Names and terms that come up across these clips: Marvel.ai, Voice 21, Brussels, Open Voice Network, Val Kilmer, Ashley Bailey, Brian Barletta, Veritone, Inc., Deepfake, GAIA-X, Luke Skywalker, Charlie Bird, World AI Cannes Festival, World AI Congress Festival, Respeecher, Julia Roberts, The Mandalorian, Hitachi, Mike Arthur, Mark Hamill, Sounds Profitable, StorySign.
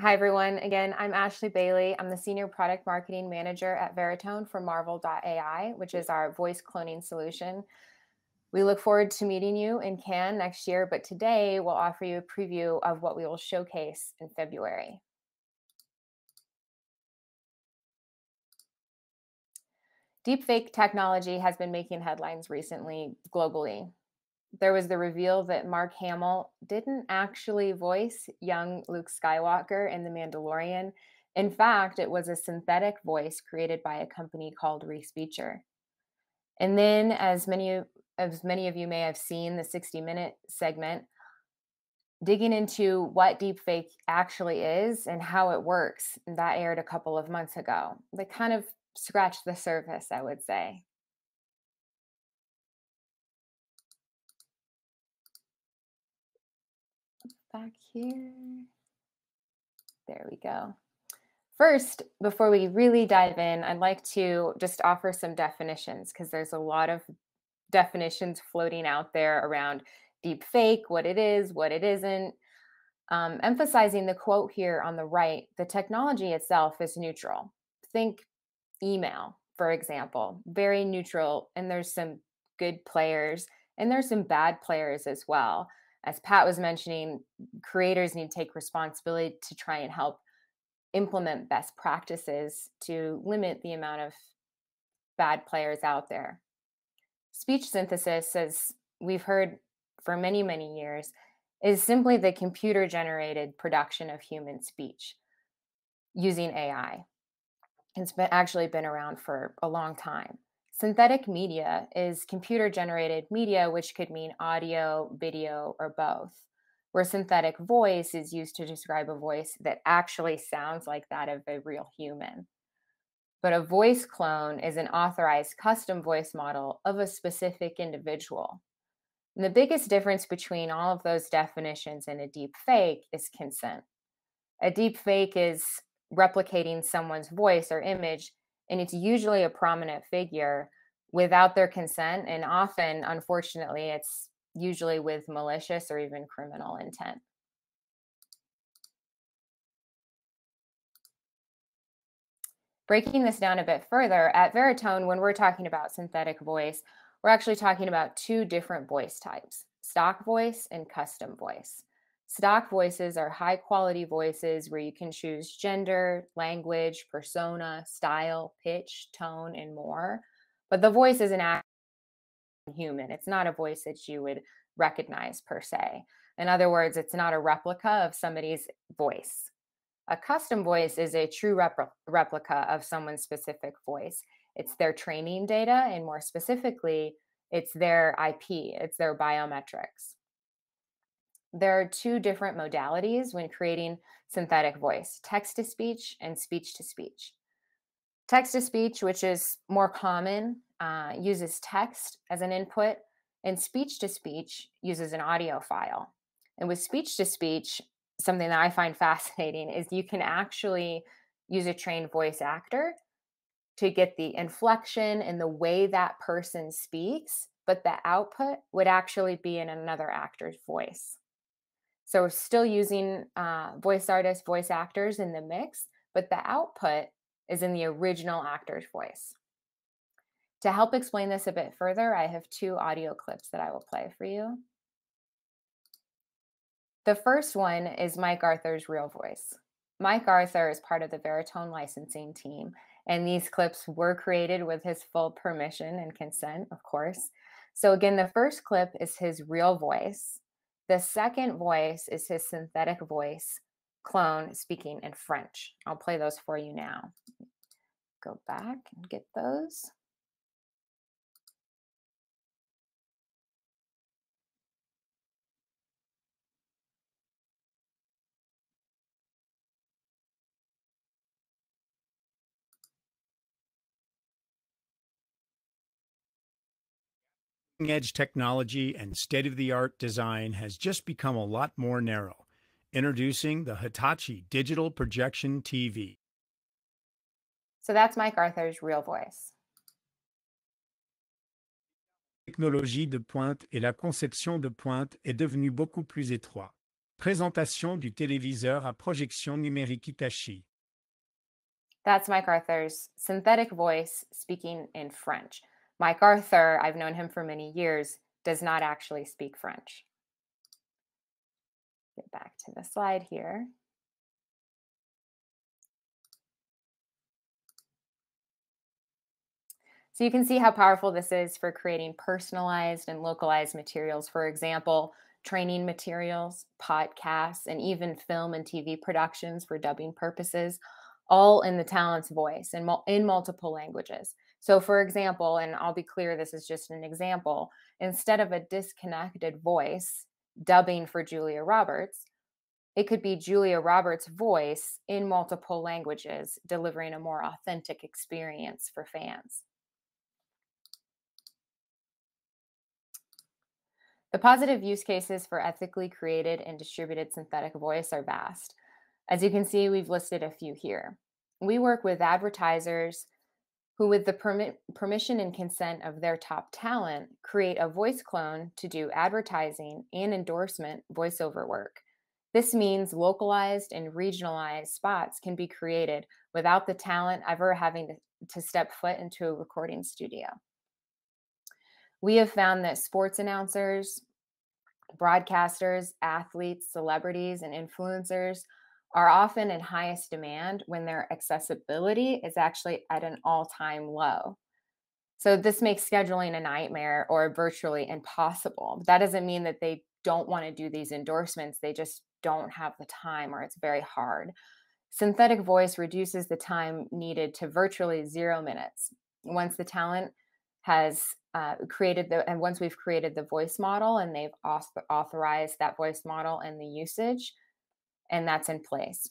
Hi, everyone. Again, I'm Ashley Bailey. I'm the Senior Product Marketing Manager at Veritone for Marvel.ai, which is our voice cloning solution. We look forward to meeting you in Cannes next year, but today we'll offer you a preview of what we will showcase in February. Deepfake technology has been making headlines recently globally. There was the reveal that Mark Hamill didn't actually voice young Luke Skywalker in The Mandalorian. In fact, it was a synthetic voice created by a company called Respeecher. And then, as many of you may have seen, the 60-minute segment, digging into what deepfake actually is and how it works. And that aired a couple of months ago. They kind of scratched the surface, I would say. Back here. There we go. First, before we really dive in, I'd like to just offer some definitions because there's a lot of definitions floating out there around deep fake, what it is, what it isn't. Emphasizing the quote here on the right, the technology itself is neutral. Think email, for example, very neutral. And there's some good players and there's some bad players as well. As Pat was mentioning, creators need to take responsibility to try and help implement best practices to limit the amount of bad players out there. Speech synthesis, as we've heard for many, many years, is simply the computer-generated production of human speech using AI. It's actually been around for a long time. Synthetic media is computer-generated media, which could mean audio, video, or both, where synthetic voice is used to describe a voice that actually sounds like that of a real human. But a voice clone is an authorized custom voice model of a specific individual. And the biggest difference between all of those definitions and a deep fake is consent. A deep fake is replicating someone's voice or image, and it's usually a prominent figure without their consent. And often, unfortunately, it's usually with malicious or even criminal intent. Breaking this down a bit further, at Veritone, when we're talking about synthetic voice, we're actually talking about two different voice types, stock voice and custom voice. Stock voices are high-quality voices where you can choose gender, language, persona, style, pitch, tone, and more. But the voice isn't actually human. It's not a voice that you would recognize per se. In other words, it's not a replica of somebody's voice. A custom voice is a true replica of someone's specific voice. It's their training data, and more specifically, it's their IP, it's their biometrics. There are two different modalities when creating synthetic voice, text-to-speech and speech-to-speech. Text-to-speech, which is more common, uses text as an input, and speech-to-speech uses an audio file. And with speech-to-speech, something that I find fascinating is you can actually use a trained voice actor to get the inflection and the way that person speaks, but the output would actually be in another actor's voice. So we're still using voice artists, voice actors in the mix, but the output is in the original actor's voice. To help explain this a bit further, I have two audio clips that I will play for you. The first one is Mike Arthur's real voice. Mike Arthur is part of the Veritone licensing team, and these clips were created with his full permission and consent, of course. So again, the first clip is his real voice. The second voice is his synthetic voice clone speaking in French. I'll play those for you now. Go back and get those. Edge technology and state-of-the-art design has just become a lot more narrow. Introducing the Hitachi Digital Projection TV. So that's Mike Arthur's real voice. La technologie de pointe et la conception de pointe est devenue beaucoup plus étroite. Présentation du téléviseur à projection numérique Hitachi. That's Mike Arthur's synthetic voice speaking in French. Mike Arthur, I've known him for many years, does not actually speak French. Get back to the slide here. So you can see how powerful this is for creating personalized and localized materials. For example, training materials, podcasts, and even film and TV productions for dubbing purposes, all in the talent's voice and in multiple languages. So for example, and I'll be clear, this is just an example, instead of a disconnected voice dubbing for Julia Roberts, it could be Julia Roberts' voice in multiple languages, delivering a more authentic experience for fans. The positive use cases for ethically created and distributed synthetic voice are vast. As you can see, we've listed a few here. We work with advertisers who, with the permission and consent of their top talent, create a voice clone to do advertising and endorsement voiceover work. This means localized and regionalized spots can be created without the talent ever having to step foot into a recording studio. We have found that sports announcers, broadcasters, athletes, celebrities, and influencers are often in highest demand when their accessibility is actually at an all-time low. So this makes scheduling a nightmare or virtually impossible. That doesn't mean that they don't want to do these endorsements. They just don't have the time, or it's very hard. Synthetic voice reduces the time needed to virtually 0 minutes. Once the talent has once we've created the voice model and they've authorized that voice model and the usage, and that's in place.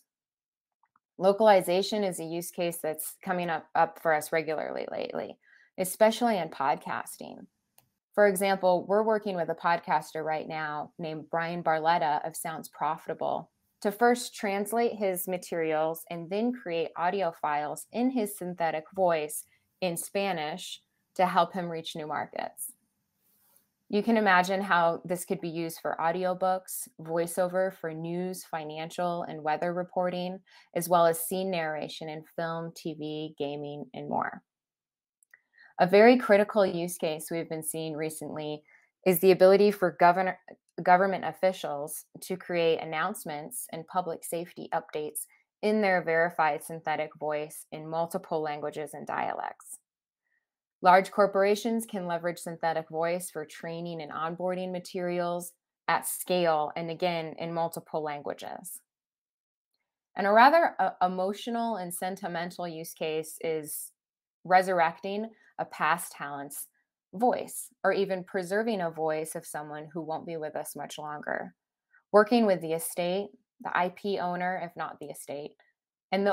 Localization is a use case that's coming up for us regularly lately, especially in podcasting. For example, we're working with a podcaster right now named Brian Barletta of Sounds Profitable to first translate his materials and then create audio files in his synthetic voice in Spanish to help him reach new markets. You can imagine how this could be used for audiobooks, voiceover for news, financial, and weather reporting, as well as scene narration in film, TV, gaming, and more. A very critical use case we've been seeing recently is the ability for government officials to create announcements and public safety updates in their verified synthetic voice in multiple languages and dialects. Large corporations can leverage synthetic voice for training and onboarding materials at scale, and again, in multiple languages. And a rather emotional and sentimental use case is resurrecting a past talent's voice, or even preserving a voice of someone who won't be with us much longer. Working with the estate, the IP owner, if not the estate, and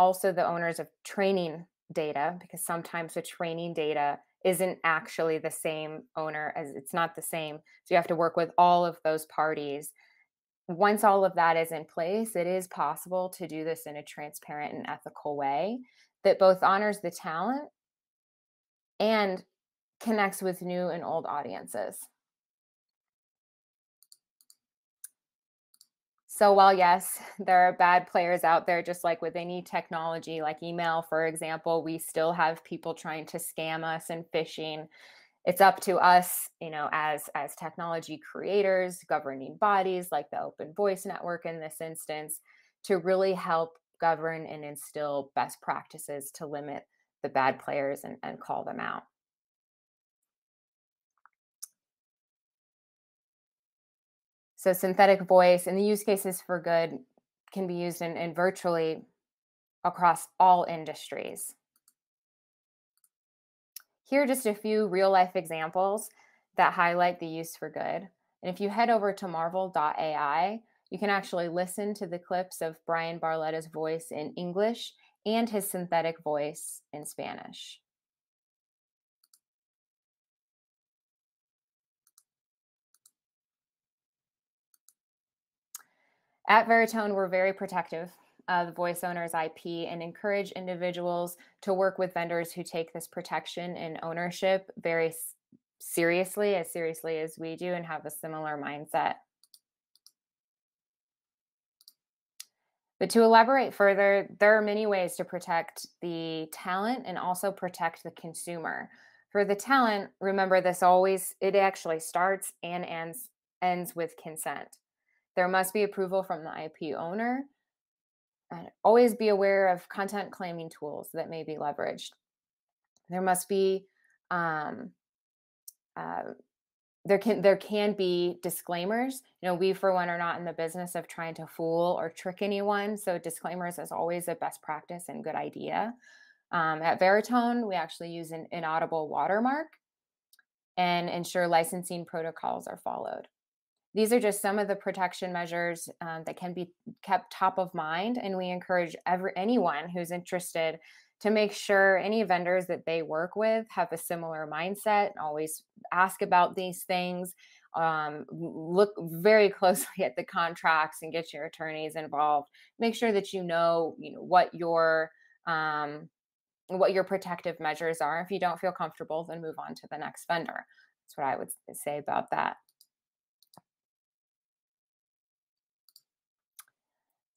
also the owners of training data, because sometimes the training data isn't actually the same owner, as it's not the same. So you have to work with all of those parties. Once all of that is in place, it is possible to do this in a transparent and ethical way that both honors the talent and connects with new and old audiences. So while, yes, there are bad players out there, just like with any technology, like email, for example, we still have people trying to scam us and phishing. It's up to us, you know, as technology creators, governing bodies like the Open Voice Network in this instance, to really help govern and instill best practices to limit the bad players and call them out. So synthetic voice and the use cases for good can be used in virtually across all industries. Here are just a few real life examples that highlight the use for good. And if you head over to Marvel.ai, you can actually listen to the clips of Brian Barletta's voice in English and his synthetic voice in Spanish. At Veritone, we're very protective of the voice owner's IP and encourage individuals to work with vendors who take this protection and ownership very seriously as we do, and have a similar mindset. But to elaborate further, there are many ways to protect the talent and also protect the consumer. For the talent, remember this always, it actually starts and ends with consent. There must be approval from the IP owner. And always be aware of content claiming tools that may be leveraged. There must be, there can be disclaimers. You know, we for one are not in the business of trying to fool or trick anyone. So disclaimers is always a best practice and good idea. At Veritone, we actually use an inaudible watermark and ensure licensing protocols are followed. These are just some of the protection measures that can be kept top of mind, and we encourage anyone who's interested to make sure any vendors that they work with have a similar mindset, and always ask about these things, look very closely at the contracts and get your attorneys involved. Make sure that you know what your protective measures are. If you don't feel comfortable, then move on to the next vendor. That's what I would say about that.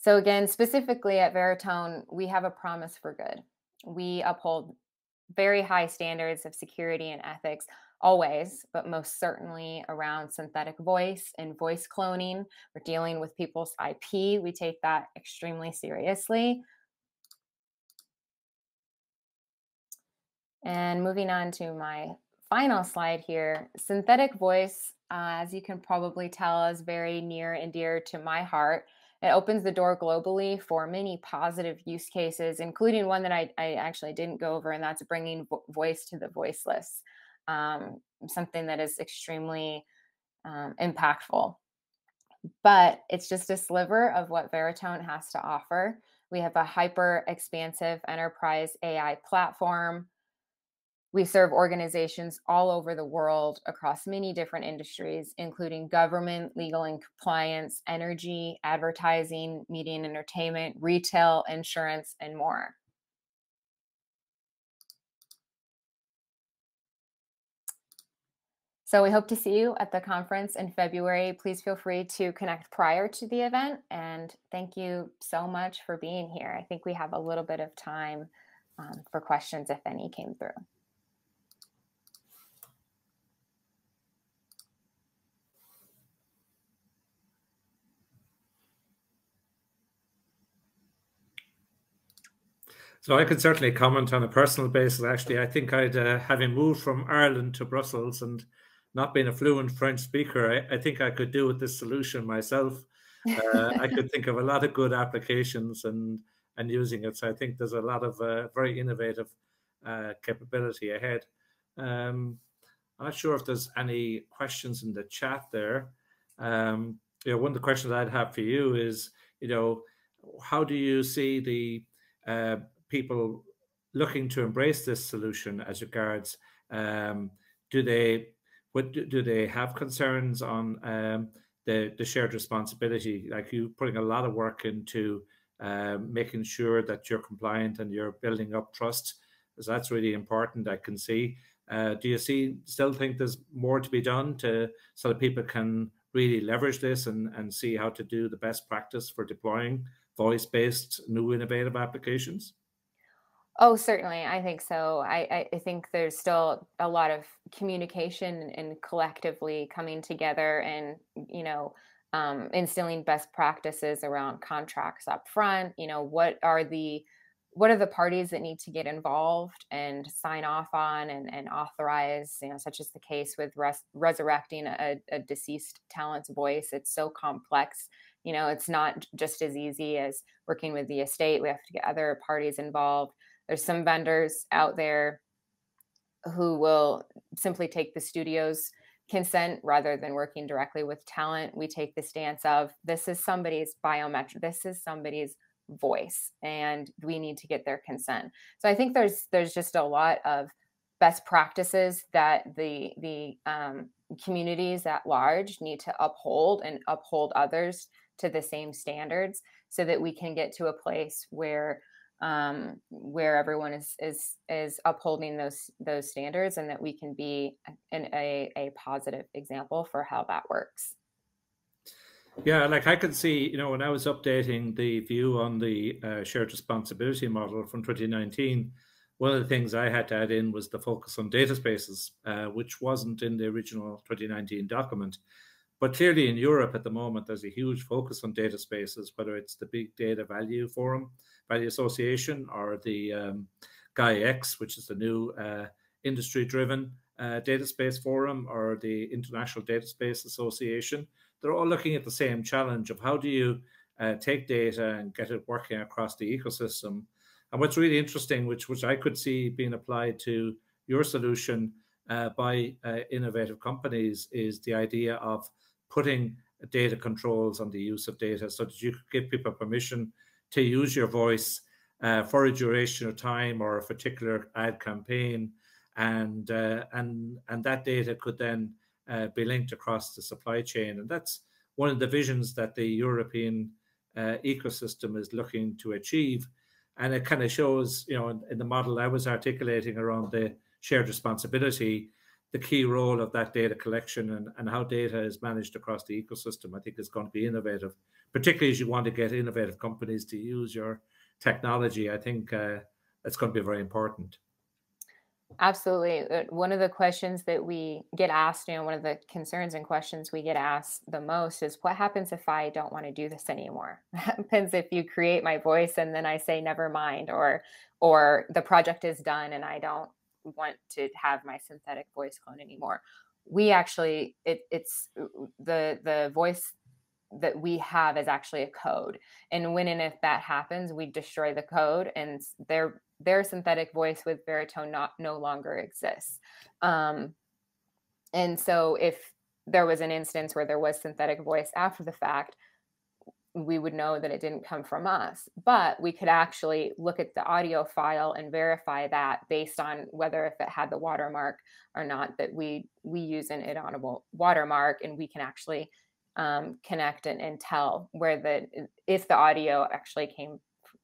So again, specifically at Veritone, we have a promise for good. We uphold very high standards of security and ethics always, but most certainly around synthetic voice and voice cloning. We're dealing with people's IP. We take that extremely seriously. And moving on to my final slide here, synthetic voice, as you can probably tell, is very near and dear to my heart. It opens the door globally for many positive use cases, including one that I actually didn't go over, and that's bringing voice to the voiceless, something that is extremely impactful. But it's just a sliver of what Veritone has to offer. We have a hyper-expansive enterprise AI platform. We serve organizations all over the world across many different industries, including government, legal and compliance, energy, advertising, media and entertainment, retail, insurance, and more. So we hope to see you at the conference in February. Please feel free to connect prior to the event. And thank you so much for being here. I think we have a little bit of time for questions, if any, came through. So I could certainly comment on a personal basis. Actually, I think I'd, having moved from Ireland to Brussels and not being a fluent French speaker, I think I could do with this solution myself. I could think of a lot of good applications and using it. So I think there's a lot of very innovative capability ahead. I'm not sure if there's any questions in the chat there. You know, one of the questions I'd have for you is, you know, how do you see the people looking to embrace this solution as regards, do they have concerns on the shared responsibility? Like you putting a lot of work into making sure that you're compliant and you're building up trust, because that's really important, I can see. Do you still think there's more to be done so that people can really leverage this and see how to do the best practice for deploying voice-based new innovative applications? Oh, certainly. I think so. I think there's still a lot of communication and collectively coming together and, you know, instilling best practices around contracts up front. You know, what are the parties that need to get involved and sign off on and authorize, you know, such as the case with resurrecting a deceased talent's voice. It's so complex. You know, it's not just as easy as working with the estate. We have to get other parties involved. There's some vendors out there who will simply take the studio's consent rather than working directly with talent. We take the stance of this is somebody's biometric, this is somebody's voice, and we need to get their consent. So I think there's just a lot of best practices that the communities at large need to uphold and uphold others to the same standards, so that we can get to a place where everyone is upholding those standards, and that we can be a positive example for how that works. Yeah, like I could see, you know, when I was updating the view on the shared responsibility model from 2019, one of the things I had to add in was the focus on data spaces, which wasn't in the original 2019 document. But clearly in Europe at the moment, there's a huge focus on data spaces, whether it's the Big Data Value Forum, Value Association, or the GAIA-X, which is the new industry-driven data space forum, or the International Data Space Association. They're all looking at the same challenge of how do you take data and get it working across the ecosystem. And what's really interesting, which I could see being applied to your solution by innovative companies, is the idea of putting data controls on the use of data so that you could give people permission to use your voice for a duration of time or a particular ad campaign. And that data could then be linked across the supply chain. And that's one of the visions that the European ecosystem is looking to achieve. And it kind of shows, you know, in the model I was articulating around the shared responsibility, the key role of that data collection and how data is managed across the ecosystem, I think is going to be innovative, particularly as you want to get innovative companies to use your technology. I think that's going to be very important. Absolutely. One of the questions that we get asked, you know, one of the concerns and questions we get asked the most is, what happens if I don't want to do this anymore? What happens if you create my voice and then I say, never mind, or the project is done and I don't want to have my synthetic voice clone anymore? We actually, it's the voice that we have is actually a code. And when and if that happens, we destroy the code, and their synthetic voice with Veritone no longer exists. And so if there was an instance where there was synthetic voice after the fact, we would know that it didn't come from us, but we could actually look at the audio file and verify that based on whether if it had the watermark or not, that we use an inaudible watermark, and we can actually connect and tell where if the audio actually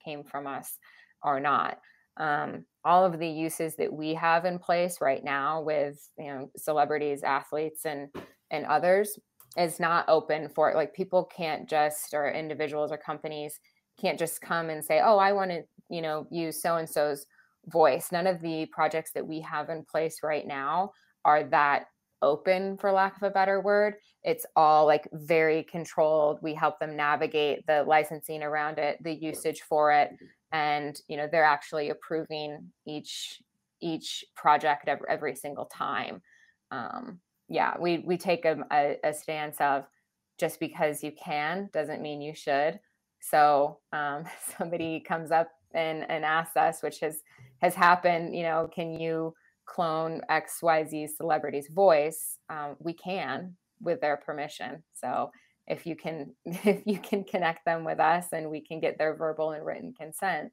came from us or not. All of the uses that we have in place right now with, you know, celebrities, athletes, and others is not open for it. Like, people can't just, or individuals or companies can't just come and say, oh, I want to, you know, use so-and-so's voice. None of the projects that we have in place right now are that open, for lack of a better word. It's all like very controlled. We help them navigate the licensing around it, the usage for it. And, you know, they're actually approving each project every single time. Yeah, we take a stance of, just because you can doesn't mean you should. So somebody comes up and asks us, which has happened, you know, can you clone XYZ celebrity's voice? We can, with their permission. So if you can connect them with us and we can get their verbal and written consent,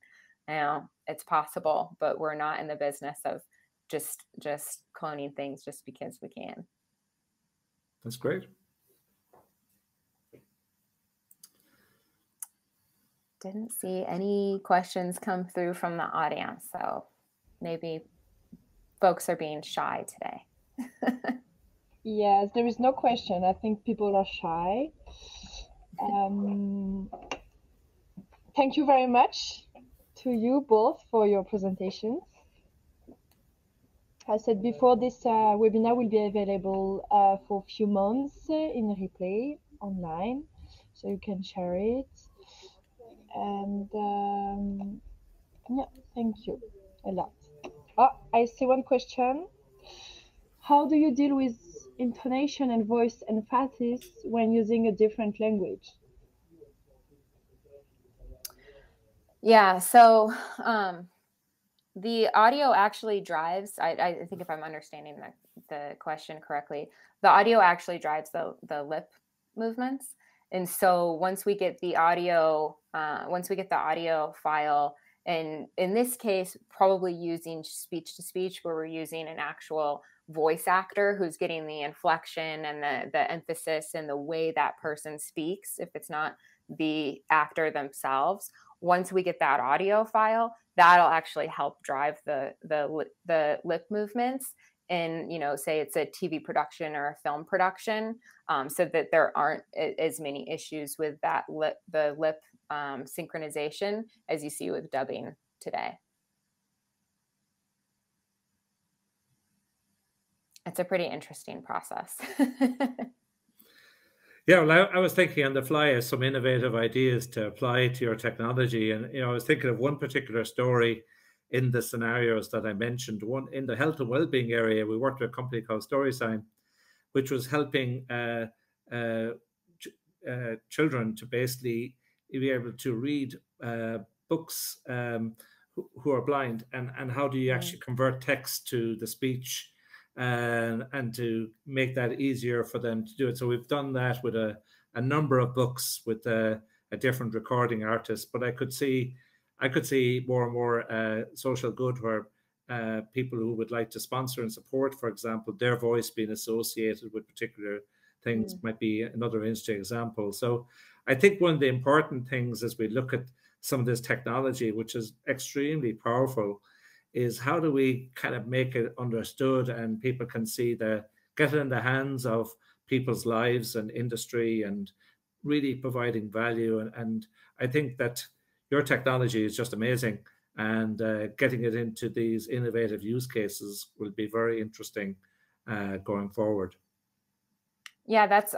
you know, it's possible, but we're not in the business of just cloning things just because we can. That's great. Didn't see any questions come through from the audience, so maybe folks are being shy today. Yes, there is no question. I think people are shy. Thank you very much to you both for your presentations. I said before, this webinar will be available for a few months in replay online, so you can share it. And yeah, thank you a lot. Oh, I see one question. How do you deal with intonation and voice emphasis when using a different language? Yeah, so the audio actually drives, I think if I'm understanding the question correctly, the audio actually drives the lip movements. And so once we get the audio, file, and in this case, probably using speech to speech, where we're using an actual voice actor who's getting the inflection and the emphasis and the way that person speaks, if it's not the actor themselves. Once we get that audio file, that'll actually help drive the lip movements. in, you know, say it's a TV production or a film production, so that there aren't as many issues with that lip synchronization as you see with dubbing today. It's a pretty interesting process. Yeah, well, I was thinking on the fly of some innovative ideas to apply to your technology. And, you know, I was thinking of one particular story in the scenarios that I mentioned. One in the health and well-being area, we worked with a company called StorySign, which was helping children to basically be able to read books who are blind, and how do you actually convert text to the speech, and to make that easier for them to do it. So we've done that with a number of books with a different recording artist. But I could see more and more social good where people who would like to sponsor and support, for example, their voice being associated with particular things might be another interesting example. So I think one of the important things as we look at some of this technology, which is extremely powerful, is how do we kind of make it understood and people can see the, get it in the hands of people's lives and industry and really providing value. And I think that your technology is just amazing, and getting it into these innovative use cases will be very interesting going forward. Yeah, that's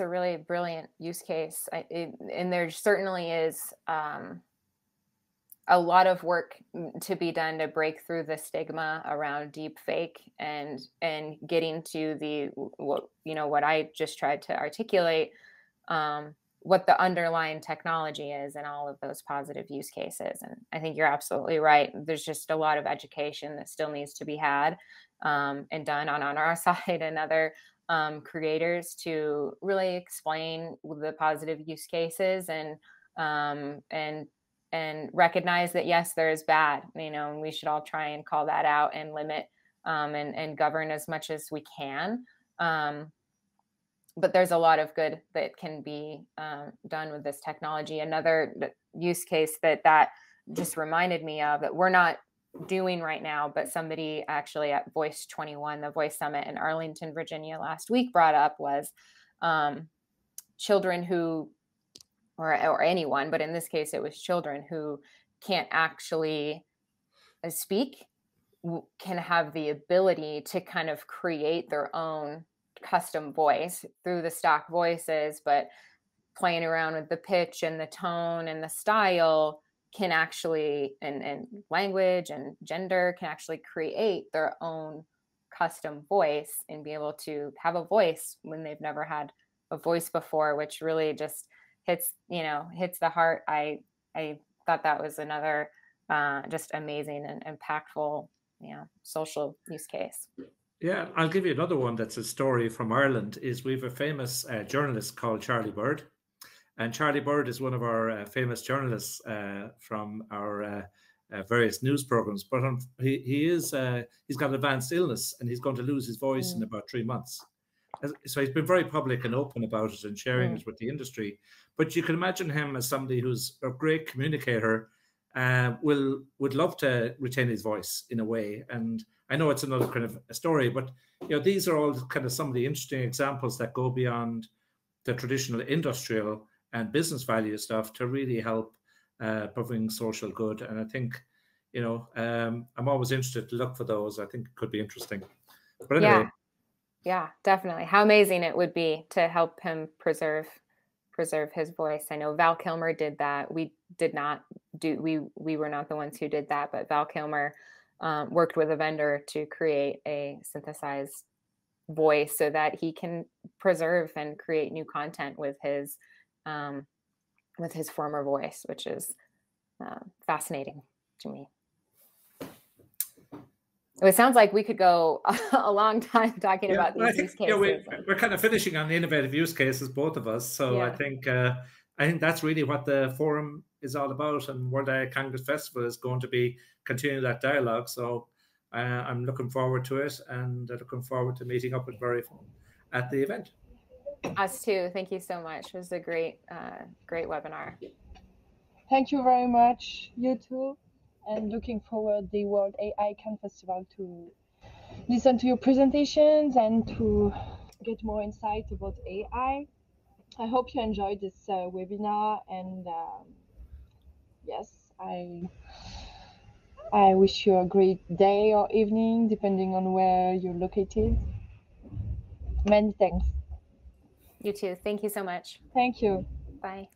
a really brilliant use case. And there certainly is a lot of work to be done to break through the stigma around deep fake and getting to the, what I just tried to articulate, what the underlying technology is and all of those positive use cases. And I think you're absolutely right. There's just a lot of education that still needs to be had and done on our side and other creators to really explain the positive use cases and recognize that, yes, there is bad, and we should all try and call that out and limit and govern as much as we can. But there's a lot of good that can be done with this technology. Another use case that just reminded me of that we're not doing right now, but somebody actually at Voice 21, the Voice Summit in Arlington, Virginia last week brought up was children who, or anyone, but in this case, it was children who can't actually speak, can have the ability to kind of create their own custom voice through the stock voices, but playing around with the pitch and the tone and the style can actually, and language and gender, can actually create their own custom voice and be able to have a voice when they've never had a voice before, which really just hits the heart. I thought that was another just amazing and impactful, social use case. Yeah, I'll give you another one that's a story from Ireland. Is we have a famous journalist called Charlie Bird, and Charlie Bird is one of our famous journalists from our various news programs. But he's got an advanced illness, and he's going to lose his voice in about 3 months. So he's been very public and open about it and sharing it with the industry. But you can imagine him as somebody who's a great communicator, would love to retain his voice in a way. And I know it's another kind of a story, but these are all kind of some of the interesting examples that go beyond the traditional industrial and business value stuff to really help bring social good. And I think, I'm always interested to look for those. I think it could be interesting. But anyway. Yeah. Yeah, definitely. How amazing it would be to help him preserve his voice. I know Val Kilmer did that. We did not do, we were not the ones who did that, but Val Kilmer worked with a vendor to create a synthesized voice so that he can preserve and create new content with his former voice, which is fascinating to me. It sounds like we could go a long time talking about these use cases. Yeah, we're kind of finishing on the innovative use cases, both of us. So yeah. I think that's really what the forum is all about, and World AI Congress Festival is going to be continuing that dialogue. So I'm looking forward to it, and looking forward to meeting up with Veritone at the event. Us too. Thank you so much. It was a great, great webinar. Thank you very much. You too. And looking forward the World AI Cannes Festival to listen to your presentations and to get more insight about AI. I hope you enjoyed this webinar, and yes, I wish you a great day or evening, depending on where you're located. Many thanks. You too. Thank you so much. Thank you. Bye.